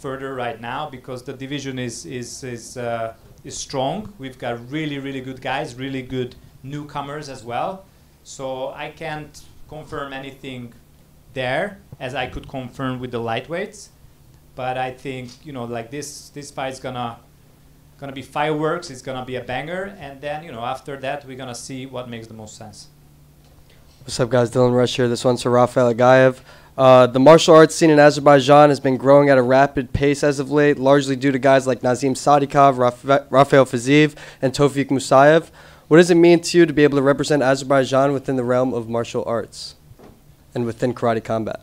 further right now because the division is strong. We've got really, really good guys, really good newcomers as well. So I can't confirm anything there as I could confirm with the lightweights. But I think, you know, like this fight's gonna be fireworks. It's gonna be a banger, and then, you know, after that we're gonna see what makes the most sense. What's up, guys? Dylan Rush here. This one's for Rafael Aghayev. The martial arts scene in Azerbaijan has been growing at a rapid pace as of late, largely due to guys like Nazim Sadikov, Rafael Fiziev, and Tofik Musayev. What does it mean to you to be able to represent Azerbaijan within the realm of martial arts and within karate combat?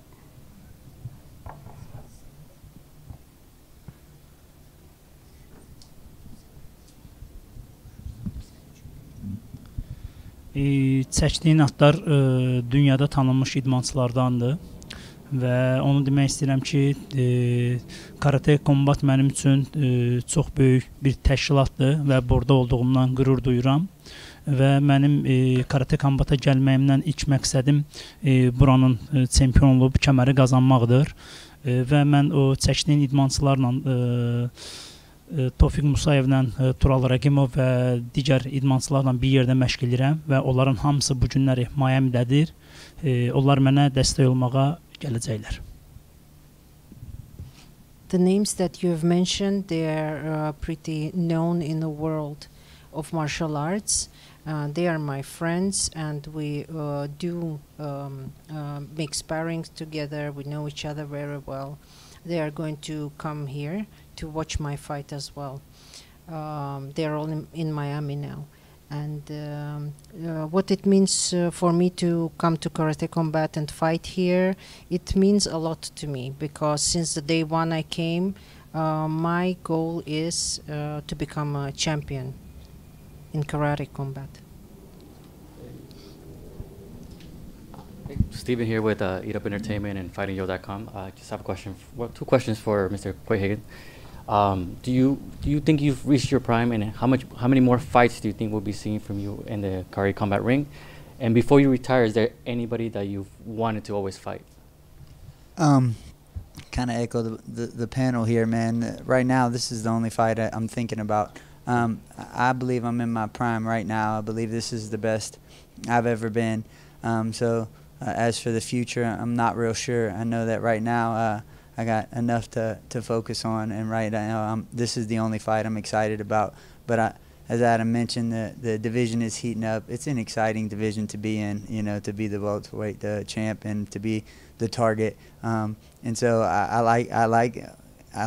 çəkdiyi naxtlar dünyada tanınmış idmançılardandır və onu demək istəyirəm ki, Karate Combat mənim üçün çox böyük bir təşkilatdır və burada olduğumdan qürur duyuram. Və mənim Karate Combat'a gəlməyimdən ilk məqsədim buranın çempion olub kəməri qazanmaqdır. Və mən o çəkdiyim idmançılarla Tofiq Musayevlə Tural Rəqimov və digər idmançılarla bir yerdə məşq edirəm və onların hamısı bu günləri Miamidədir. Onlar mənə dəstək olmağa gələcəklər. The names that you have mentioned, they are pretty known in the world of martial arts. They are my friends, and we do make sparrings together. We know each other very well. They are going to come here to watch my fight as well. They are all in Miami now. And what it means for me to come to Karate Combat and fight here, it means a lot to me, because since the day one I came, my goal is to become a champion in Karate Combat. Hey, Steven here with Eat Up Entertainment and FightingYo.com. I just have a question, two questions for Mr. Quayhagen. Do you think you've reached your prime, and how many more fights do you think will be seen from you in the Karate Combat ring? And before you retire, is there anybody that you've wanted to always fight? Kind of echo the panel here, man. Right now, this is the only fight I'm thinking about. I believe I'm in my prime right now. I believe this is the best I've ever been. As for the future, I'm not real sure. I know that right now I got enough to focus on, and right now this is the only fight I'm excited about. But as Adam mentioned, the division is heating up. It's an exciting division to be in, you know, to be the welterweight champ and to be the target. And so I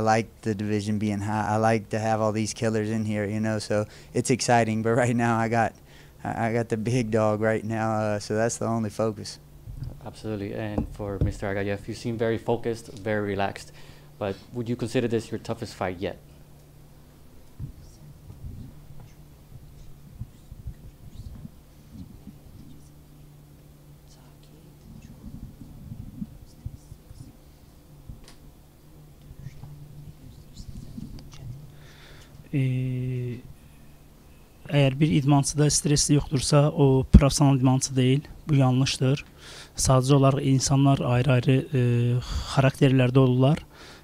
like the division being high. I like to have all these killers in here, you know, so it's exciting. But right now I got the big dog right now, so that's the only focus. Absolutely. And for Mr. Aghayev, you seem very focused, very relaxed, but would you consider this your toughest fight yet? Əgər bir idmançıda stresli yoxdursa, o profesional idmançı deyil, bu yanlışdır. Sadəcə olaraq insanlar ayrı-ayrı xarakterlərdə olurlar.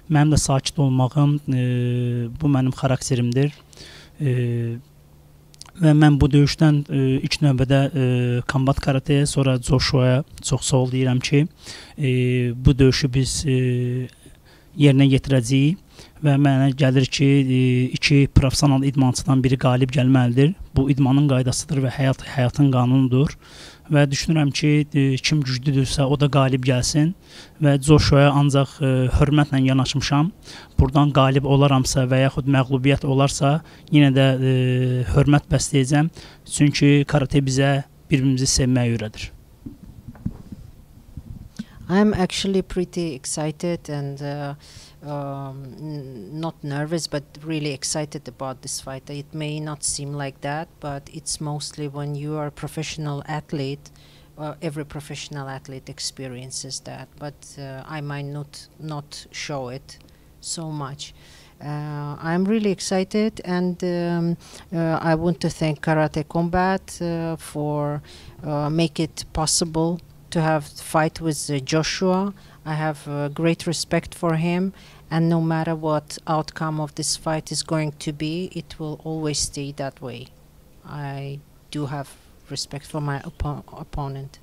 Mənim də sakit olmağım, bu mənim xarakterimdir. Və mən bu döyüşdən ilk növbədə kombat karatəyə, sonra Joshua'ya çox sağ ol deyirəm ki, bu döyüşü biz yerinə yetirəcəyik. Və mənə gəlir ki, iki profesional idmançıdan biri qalib gəlməlidir. Bu idmanın qaydasıdır və həyatın qanunudur. Və düşünürəm ki, kim güclüdürsə o da qalib gəlsin. Və Joshua'ya ancaq hörmətlə yanaşmışam. Buradan qalib olaramsa və yaxud məğlubiyyət olarsa, yenə də hörmət bəsləyəcəm. Çünki karate bizə birbirimizi sevməyi öyrədir. I'm actually pretty excited and not nervous, but really excited about this fight. It may not seem like that, but it's mostly when you are a professional athlete, every professional athlete experiences that, but I might not show it so much. I'm really excited, and I want to thank Karate Combat for make it possible to have the fight with Joshua. I have great respect for him, and no matter what outcome of this fight is going to be, it will always stay that way. I do have respect for my opponent.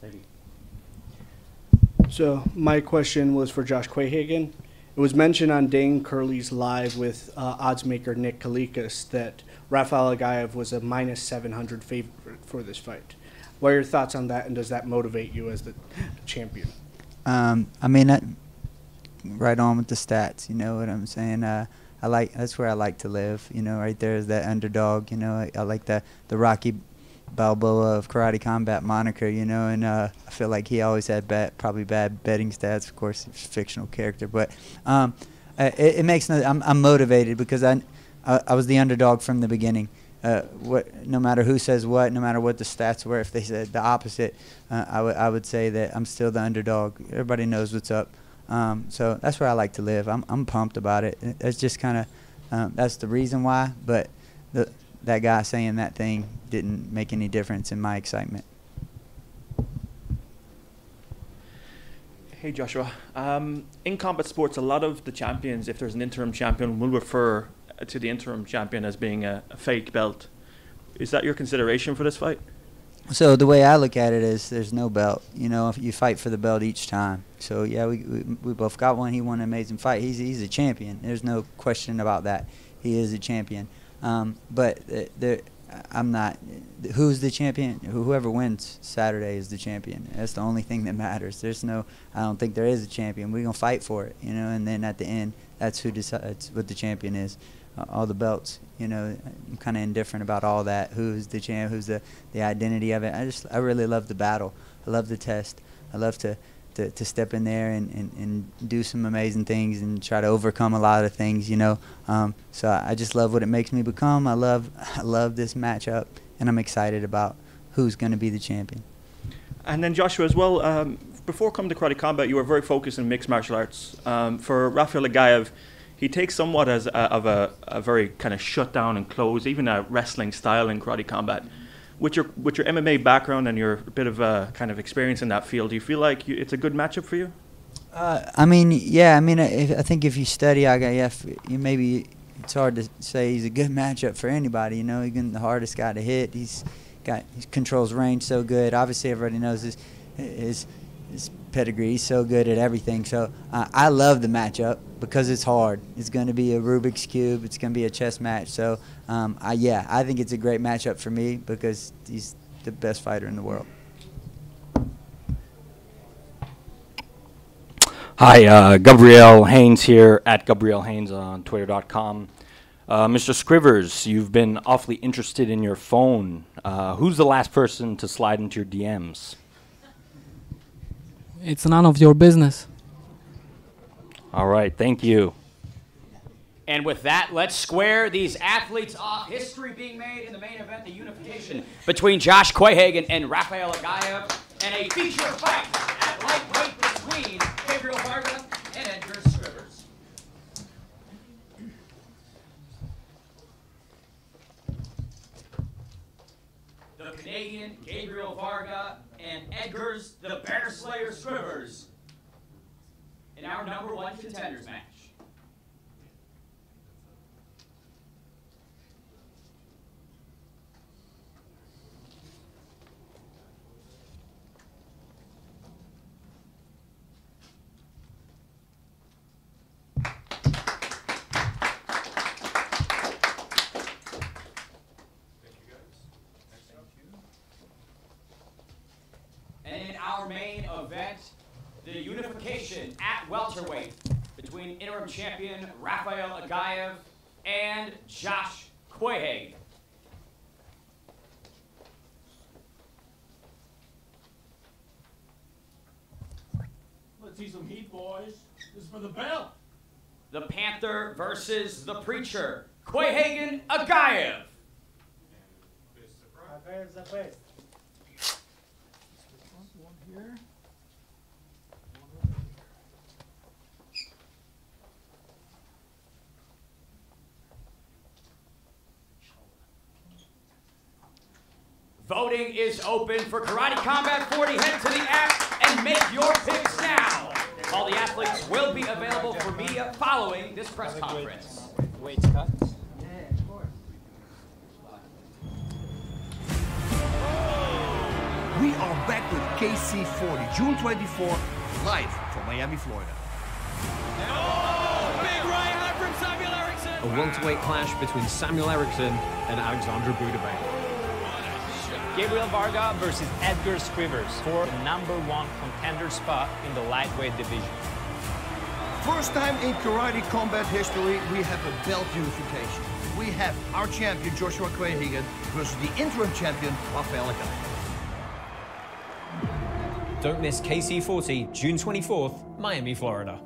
Thank you. So my question was for Josh Quayhagen. It was mentioned on Dane Curley's Live with oddsmaker Nick Kalikas that Rafael Aghayev was a -700 favorite for this fight. What are your thoughts on that, and does that motivate you as the champion? I mean, right on with the stats, you know what I'm saying? That's where I like to live, you know, right there is that underdog, you know. I like that, the Rocky Balboa of Karate Combat moniker, you know, and I feel like he always had probably bad betting stats, of course, he's a fictional character, but it makes no, I'm motivated because I was the underdog from the beginning. no matter who says what, no matter what the stats were, if they said the opposite, I would say that I'm still the underdog. Everybody knows what's up. So that's where I like to live. I'm pumped about it. That's just kind of that's the reason why. But that guy saying that thing didn't make any difference in my excitement. Hey, Joshua. In combat sports, a lot of the champions, if there's an interim champion, will refer to the interim champion as being a fake belt. Is that your consideration for this fight? So the way I look at it is there's no belt. You know, you fight for the belt each time. So, yeah, we both got one. He won an amazing fight. He's a champion. There's no question about that. He is a champion. But I'm not – who's the champion? Whoever wins Saturday is the champion. That's the only thing that matters. There's no – I don't think there is a champion. We're going to fight for it, you know, and then at the end, that's who decides what the champion is. All the belts, you know, I'm kind of indifferent about all that. Who's the champ? Who's the identity of it? I really love the battle. I love the test. I love to step in there and do some amazing things and try to overcome a lot of things, you know. So I just love what it makes me become. I love this matchup, and I'm excited about who's going to be the champion. And then Joshua as well. Before coming to Karate Combat, you were very focused in mixed martial arts. For Rafael Aghayev, he takes somewhat as a very kind of shut down and closed, even a wrestling style in Karate Combat. With your MMA background and your bit of kind of experience in that field, do you feel like it's a good matchup for you? I mean, yeah. I mean, I think if you study Aghayev, maybe it's hard to say he's a good matchup for anybody. You know, he's the hardest guy to hit. He controls range so good. Obviously, everybody knows his pedigree. He's so good at everything. So I love the matchup because it's hard. It's going to be a Rubik's Cube. It's going to be a chess match. So, yeah, I think it's a great matchup for me because he's the best fighter in the world. Hi, Gabriel Haynes here, at Gabriel Haynes on Twitter.com. Mr. Skrivers, you've been awfully interested in your phone. Who's the last person to slide into your DMs? It's none of your business. All right, thank you. And with that, let's square these athletes off. History being made in the main event, the unification between Josh Quayhagen and Rafael Aghayev, and a feature fight at lightweight between Gabriel Varga and Edgars Skrivers. The Canadian Gabriel Varga and Edgars the Bear Slayer Skrivers in our #1 contenders match. Welterweight between interim champion Rafael Aghayev and Josh Quayhagen. Let's see some heat, boys. This is for the belt. The Panther versus the Preacher. Quayhagen, Aghayev. One here. Voting is open for Karate Combat 40. Head to the app and make your picks now. All the athletes will be available for media following this press conference. Weight's cut. Yeah, of course. We are back with KC40, June 24th, live from Miami, Florida. Oh, big right left from Samuel Ericsson. A welterweight clash between Samuel Ericsson and Alexandre Bouderbane. Gabriel Varga versus Edgars Skrivers for #1 contender spot in the lightweight division. First time in Karate Combat history, we have a belt unification. We have our champion, Joshua Quayhagen, versus the interim champion, Rafael Aghayev. Don't miss KC40, June 24th, Miami, Florida.